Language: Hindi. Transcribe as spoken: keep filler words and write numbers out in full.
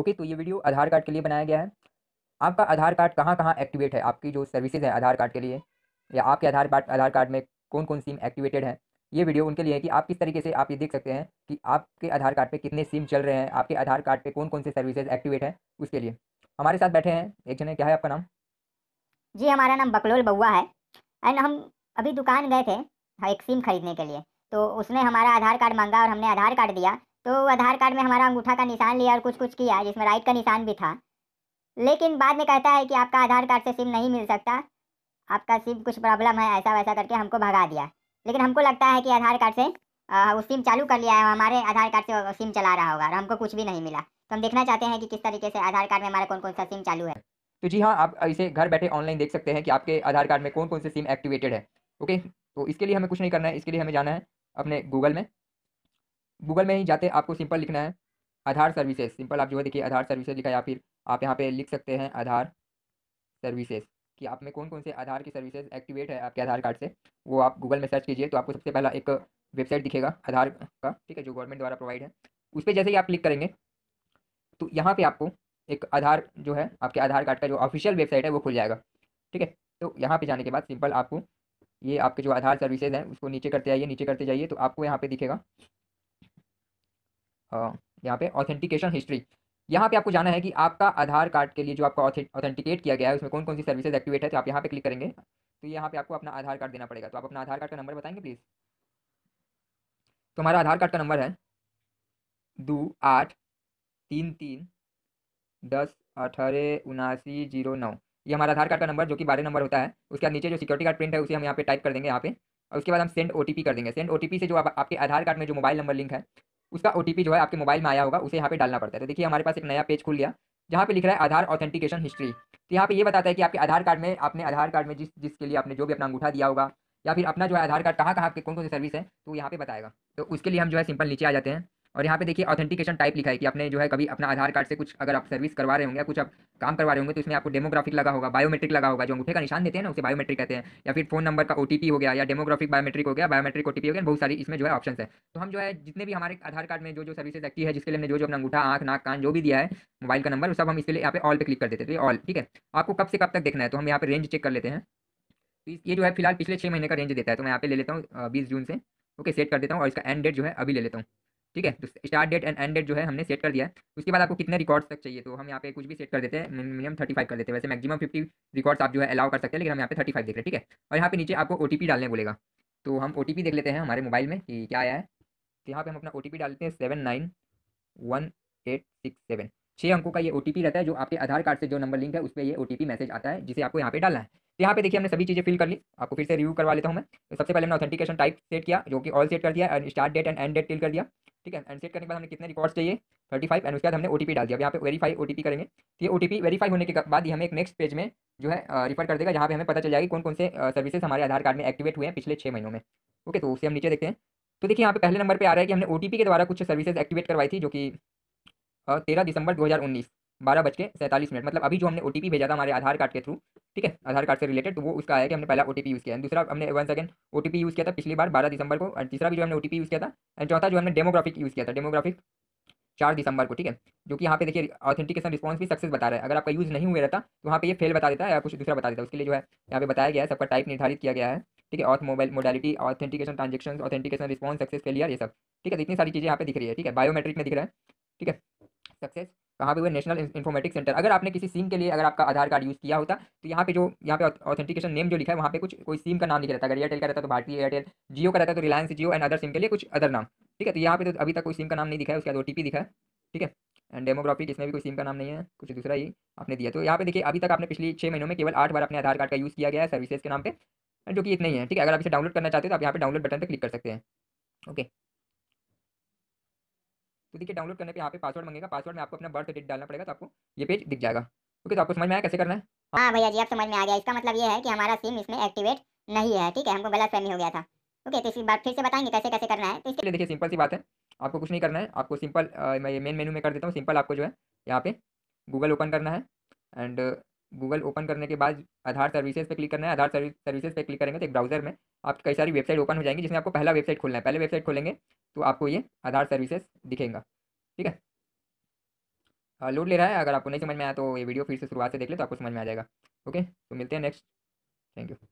ओके, तो ये वीडियो आधार कार्ड के लिए बनाया गया है। आपका आधार कार्ड कहाँ कहाँ एक्टिवेट है, आपकी जो सर्विसेज है आधार कार्ड के लिए, या आपके आधार कार्ड आधार कार्ड में कौन कौन सिम एक्टिवेटेड है, ये वीडियो उनके लिए है कि आप किस तरीके से आप ये देख सकते हैं कि आपके आधार कार्ड पे कितने सिम चल रहे हैं, आपके आधार कार्ड पे कौन कौन से सर्विसेज एक्टिवेट हैं। उसके लिए हमारे साथ बैठे हैं एक जने। क्या है आपका नाम? जी हमारा नाम बकलोल बउआ है। एंड हम अभी दुकान गए थे एक सिम खरीदने के लिए, तो उसने हमारा आधार कार्ड मांगा और हमने आधार कार्ड दिया, तो आधार कार्ड में हमारा अंगूठा का निशान लिया और कुछ कुछ किया जिसमें राइट का निशान भी था, लेकिन बाद में कहता है कि आपका आधार कार्ड से सिम नहीं मिल सकता, आपका सिम कुछ प्रॉब्लम है, ऐसा वैसा करके हमको भगा दिया। लेकिन हमको लगता है कि आधार कार्ड से वो सिम चालू कर लिया है, हमारे आधार कार्ड से सिम चला रहा होगा और हमको कुछ भी नहीं मिला। तो हम देखना चाहते हैं कि किस तरीके से आधार कार्ड में हमारा कौन कौन सा सिम चालू है। तो जी हाँ, आप इसे घर बैठे ऑनलाइन देख सकते हैं कि आपके आधार कार्ड में कौन कौन से सिम एक्टिवेटेड है। ओके, तो इसके लिए हमें कुछ नहीं करना है, इसके लिए हमें जाना है अपने गूगल में। गूगल में ही जाते आपको सिंपल लिखना है आधार सर्विसेज, सिंपल आप जो है देखिए आधार सर्विसेज लिखा है, या फिर आप यहाँ पे लिख सकते हैं आधार सर्विसेज कि आप में कौन कौन से आधार की सर्विसेज एक्टिवेट है आपके आधार कार्ड से। वो आप गूगल में सर्च कीजिए तो आपको सबसे पहला एक वेबसाइट दिखेगा आधार का, ठीक है, जो गवर्नमेंट द्वारा प्रोवाइड है। उस पर जैसे ही आप क्लिक करेंगे तो यहाँ पे आपको एक आधार जो है आपके आधार कार्ड का जो ऑफिशियल वेबसाइट है वो खुल जाएगा, ठीक है। तो यहाँ पर जाने के बाद सिंपल आपको ये आपके जो आधार सर्विसेज हैं उसको नीचे करते जाइए, नीचे करते जाइए तो आपको यहाँ पर दिखेगा यहाँ पे ऑथेंटिकेशन हिस्ट्री। यहाँ पे आपको जाना है कि आपका आधार कार्ड के लिए जो आपका ऑथेंटिकेट किया गया है उसमें कौन कौन सी सर्विसेज एक्टिवेट है। तो आप यहाँ पे क्लिक करेंगे तो यहाँ पे आपको अपना आधार कार्ड देना पड़ेगा। तो आप अपना आधार कार्ड का नंबर बताएंगे प्लीज़? तो हमारा आधार कार्ड का नंबर है दो आठ तीन तीन दस अठारह उनासी जीरो नौ। ये हमारा आधार कार्ड का नंबर जो कि बारह नंबर होता है। उसके बाद नीचे जो सिक्योरिटी कार्ड प्रिंट है उसे हम यहाँ पे टाइप कर देंगे यहाँ पे, और उसके बाद हम सेंड ओ टी पी कर देंगे। सेंड ओ टी पी से जो आपके आधार कार्ड में जो मोबाइल नंबर लिंक है उसका ओटीपी जो है आपके मोबाइल में आया होगा उसे यहाँ पे डालना पड़ता है। तो देखिए हमारे पास एक नया पेज खुल गया जहाँ पे लिख रहा है आधार ऑथेंटिकेशन हिस्ट्री। तो यहाँ पे ये बताता है कि आपके आधार कार्ड में आपने आधार कार्ड में जिस जिसके लिए आपने जो भी अपना अंगूठा दिया होगा या फिर अपना जो है आधार कार्ड कहाँ कहाँ आपके कौन कौन सी सर्विस है, तो यहाँ पे बताएगा। तो उसके लिए हम जो है सिंपल नीचे आ जाते हैं और यहाँ पे देखिए ऑथेंटिकेशन टाइप लिखा है कि आपने जो है कभी अपना आधार कार्ड से कुछ अगर आप सर्विस करवा रहे होंगे, कुछ आप काम करवा रहे होंगे तो इसमें आपको डेमोग्राफिक लगा होगा, बायोमेट्रिक लगा होगा, जो अंगूठे का निशान देते हैं ना उसे बायोमेट्रिक कहते हैं, या फिर फोन नंबर का ओटीपी हो गया, या डेमोग्राफिक बायोमेट्रिक हो गया, बायोमेट्रिक ओटीपी हो गया। बहुत सारी इसमें जो है ऑप्शन है। तो हम जो है जितने भी हमारे आधार कार्ड में जो जो सर्विसेज एक्टिव है जिसके लिए हमने जो जो अपना अंगूठा, आँख, नाक, कान जो भी दिया है, मोबाइल का नंबर, वो सब हम इसके लिए यहाँ पे ऑल पे क्लिक कर देते हैं। तो ये ऑल, ठीक है, आपको कब से कब तक देखना है तो हम यहाँ पे रेंज चेक कर लेते हैं। तो ये जो है फिलहाल पिछले छः महीने का रेंज देता है तो मैं यहाँ पे ले लेता हूँ बीस जून से। ओके, सेट कर देता हूँ और इसका एंड डेट जो है अभी ले लेता हूँ, ठीक है। तो start date and end date जो है हमने सेट कर दिया है। उसके बाद आपको कितने रिकॉर्ड्स तक चाहिए तो हम यहाँ पे कुछ भी सेट कर देते हैं, मिनिमम थर्टी फाइव कर देते हैं। वैसे मैक्सिमम फिफ्टी रिकॉर्ड्स आप जो है अलाउ कर सकते हैं, लेकिन हम यहाँ पे थर्टी फाइव देख रहे हैं, ठीक है। और यहाँ पे नीचे आपको ओटीपी डालने बोलेगा तो हम ओटीपी देख लेते हैं हमारे मोबाइल में कि क्या आया है। तो यहाँ पर हम अपना ओटीपी डालते हैं seven nine one eight six seven. छः अंकों का ये ओटीपी रहता है जो आपके आधार कार्ड से जो नंबर लिंक है उस पर ये ओटीपी मैसेज आता है जिसे आपको यहाँ पे डालना है। तो यहाँ पे देखिए हमने सभी चीज़ें फिल कर ली। आपको फिर से रिव्यू करवा लेता हूँ मैं। तो सबसे पहले हमने ऑथेंटिकेशन टाइप सेट किया जो कि ऑल सेट कर दिया, and start date and end date fill कर दिया, ठीक है। एंड सेट करने के बाद हमने कितने रिकॉर्ड्स चाहिए थर्टी फाइव, एंड उसके बाद हमने ओटीपी डाल दिया। अब यहाँ पे वेरीफाई ओटीपी करेंगे। तो ये ओटीपी वेरीफाई होने के बाद ही हमें एक नेक्स्ट पेज में जो है रिफर कर देगा जहाँ पे हमें पता चल जाएगा कौन कौन से सर्विसेज हमारे आधार कार्ड में एक्टिवेट हुए हैं पिछले छः महीनों में। ओके, तो उसे हम नीचे देखते हैं। तो देखिए यहाँ पे पहले नंबर पर आ रहा है कि हमने ओटीपी के द्वारा कुछ सर्विसेज एक्टिवेट करवाई थी जो कि तेरह दिसंबर दो हज़ार उन्नीस बारह बज के सैंतालीस मिनट, मतलब अभी जो हमने ओटीपी भेजा था हमारे आधार कार्ड के थ्रू, ठीक है, आधार कार्ड से रिलेटेड, तो वो उसका आया कि हमने पहला ओटीपी यूज़ किया। दूसरा हमने वन सेकंड ओटीपी यूज़ किया था पिछली बार बारह दिसंबर को, और तीसरा भी जो हमने ओटीपी यूज़ किया था, और चौथा जो हमने डेमोग्राफिक यूज़ किया था डेमोग्राफिक चार दिसंबर को, ठीक है। जो कि यहाँ पे देखिए ऑथेंटिकेशन रिस्पॉन्स भी सक्सेस बता रहा है। अगर आपका यूज़ नहीं हुआ रहता तो वहाँ पे ये फेल बता देता है या कुछ दूसरा बता देता है। उसके लिए जो है यहाँ पे बताया गया है, सबका टाइप निर्धारित किया गया है, ठीक है, auth mobile modality, authentication transaction, authentication response, success, failure, ये सब, ठीक है। तो इतनी सारी चीज़ें यहाँ पे दिख रही है, ठीक है। बायोमेट्रिक में दिख रहा है, ठीक है, सक्सेस कहाँ पे हुआ नेशनल इन्फॉर्मेटिक्स सेंटर। अगर आपने किसी सिम के लिए अगर आपका आधार कार्ड यूज़ किया होता तो यहाँ पे जो यहाँ पे ऑथेंटिकेशन नेम जो लिखा है वहाँ पे कुछ कोई सिम का नाम लिखा रहता है। अगर एयरटेल का रहता तो भारतीय एयरटेल, जियो का रहता तो Reliance Jio, and other SIM के लिए कुछ अदर नाम, ठीक है। तो यहाँ पे तो अभी तक कोई सिम का नाम नहीं दिखा है। उसके बाद ओटीपी दिखा है, ठीक है, एंड डेमोग्राफिक, इसमें भी कोई सिम का नाम नहीं है, कुछ दूसरा ही आपने दिया। तो यहाँ पे देखिए अभी तक आपने पिछले छः महीनों में केवल आठ बार अपने आधार कार्ड का यूज़ किया गया है सर्विसेज के नाम पे, जो कि इतना ही है, ठीक है। अगर आप इसे डाउनलोड करना चाहते हो तो आप यहाँ पे डाउनलोड बटन पर क्लिक कर सकते हैं। ओके, तो देखिए डाउनलोड करने पे यहाँ पे पासवर्ड मांगेगा। पासवर्ड में आपको अपना बर्थ डेट डालना पड़ेगा तो आपको ये पेज दिख जाएगा। ओके, तो आपको समझ में आया कैसे करना है? हाँ भैया जी, आप समझ में आ गया। इसका मतलब ये है कि हमारा सिम इसमें एक्टिवेट नहीं है, ठीक है, हमको गलतफहमी हो गया था। ओके, तो इसी बात फिर से बताएंगे कैसे कैसे करना है। तो इसके लिए देखिए सिंपल सी बात है, आपको कुछ नहीं करना है। आपको सिंपल मैं मेन मेन्यू में कर देता हूँ। सिंपल आपको जो है यहाँ पे गूगल ओपन करना है, एंड गूगल ओपन करने के बाद आधार सर्विसेज पे क्लिक करना है। आधार सर्विस सर्विसेज पे क्लिक करेंगे तो एक ब्राउजर में आप कई सारी वेबसाइट ओपन हो जाएंगी, जिसमें आपको पहला वेबसाइट खोलना है। पहले वेबसाइट खोलेंगे तो आपको ये आधार सर्विसेज दिखेगा, ठीक है। लूट ले रहा है। अगर आपको नहीं समझ में आया तो ये वीडियो फिर से शुरुआत से देख ले तो आपको समझ में आ जाएगा। ओके, तो मिलते हैं नेक्स्ट। Thank you.